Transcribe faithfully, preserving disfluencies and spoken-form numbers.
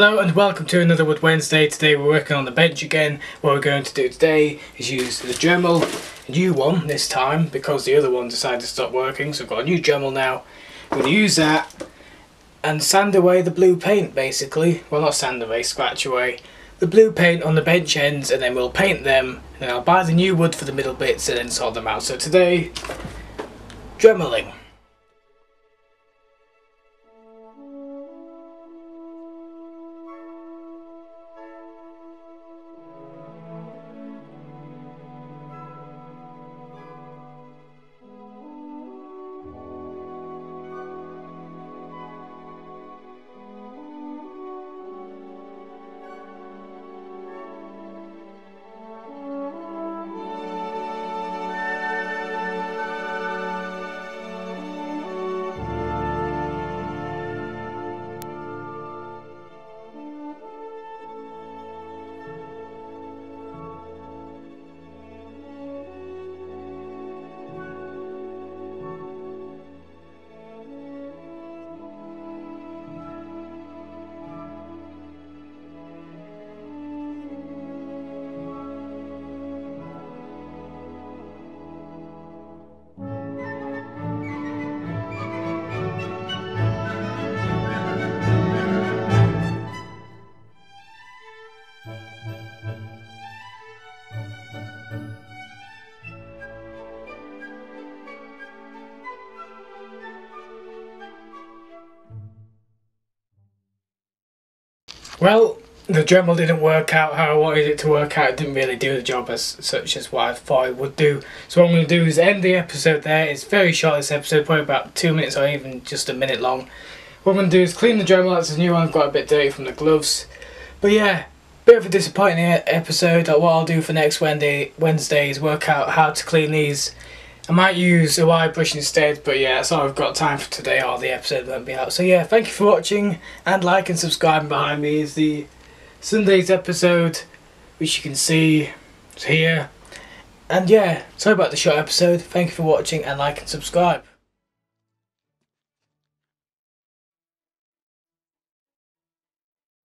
Hello and welcome to another Wood Wednesday. Today we're working on the bench again. What we're going to do today is use the Dremel, a new one this time because the other one decided to stop working, so I've got a new Dremel now. We're going to use that and sand away the blue paint basically. Well, not sand away, scratch away the blue paint on the bench ends, and then we'll paint them, and then I'll buy the new wood for the middle bits and then sort them out. So today, Dremeling. Well, the Dremel didn't work out how I wanted it to work out. It didn't really do the job as such as what I thought it would do. So what I'm going to do is end the episode there. It's very short, this episode, probably about two minutes or even just a minute long. What I'm going to do is clean the Dremel. That's a new one. I've got a bit dirty from the gloves. But yeah, bit of a disappointing episode. Like, what I'll do for next Wednesday, Wednesday is work out how to clean these. I might use a wire brush instead, but yeah, that's all I've got time for today, or the episode won't be out. So yeah, thank you for watching, and like and subscribe. Behind me is the Sunday's episode, which you can see here. And yeah, sorry about the short episode. Thank you for watching, and like and subscribe.